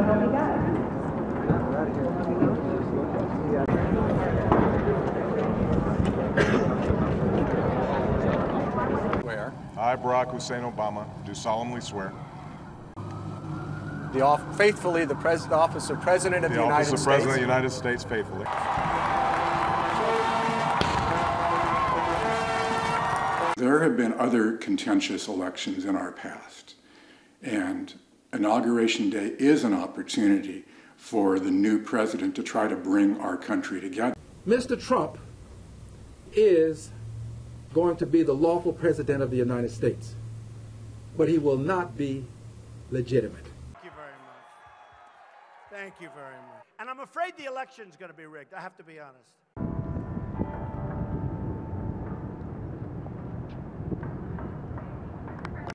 So what we got? Where I, Barack Hussein Obama, do solemnly swear. Faithfully, the office of President of the United States. The office of President of the United States, faithfully. There have been other contentious elections in our past, and Inauguration Day is an opportunity for the new president to try to bring our country together. Mr. Trump is going to be the lawful president of the United States, but he will not be legitimate. Thank you very much. And I'm afraid the election's going to be rigged, I have to be honest.